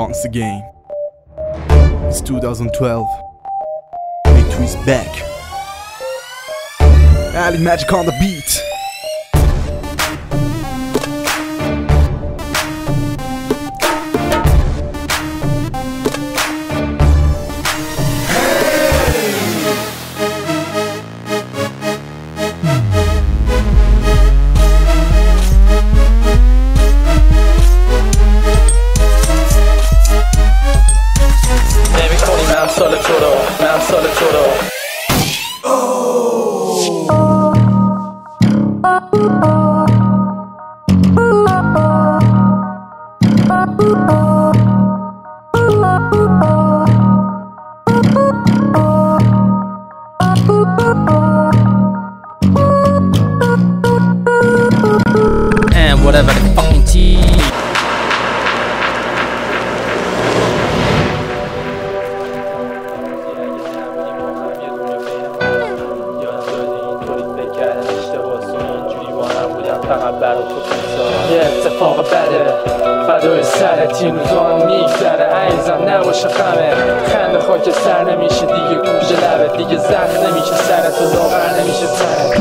advance the game. It's 2012. Victory is back. Ali Magic on the beat. And whatever the fucking tea. اتفاق بده فدای سرت یه نوزارم میگذره عیزم نباش خمه خند خاک سر نمیشه دیگه گوش لبه دیگه زن نمیشه سرت و لاغر نمیشه سرت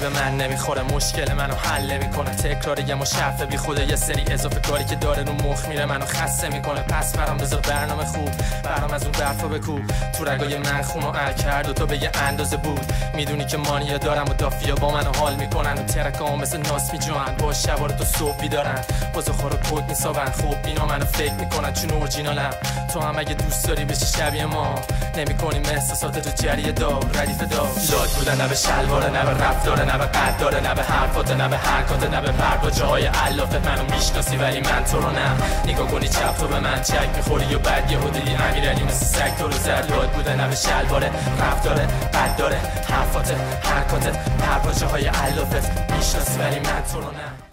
به من نمیخوره مشکل منو حل میکنه تکرار یه مشرف بی خوده یه سری اضافه کاری که داره رو مخ میره منو خسته میکنه پس برام بذار برنامه خوب برام از اون برفا بکوب تو رگای من خونو ال کرد و تا به یه اندازه بود میدونی که مانیا دارم و دافیا با منو حال میکنن و ترکام مثل ناس میجوان با شبار تو صبح بیدارن باز خورو کد میساون خوب اینا منو فکر میکنن چون اورجینالم تو هم اگه دوست داری بشی شبیه ما نمیکنیم احساسات تو جریه دار ردیف دار شاد بودن نه به شلوار نه به رفتار نه به قد داره نه به حرفات نه به حرکات نه به پرگا جاهای علافت منو میشناسی ولی من تو رو نه نگاه کنی چپ تو به من چک میخوری و بعد یه حدودی امیرعلی مثل سگ تو رو زد یاد بوده نه به شلواره رفتاره قد داره حرفات حرکاتت پرگا جاهای علافت میشناسی ولی من تو رو نه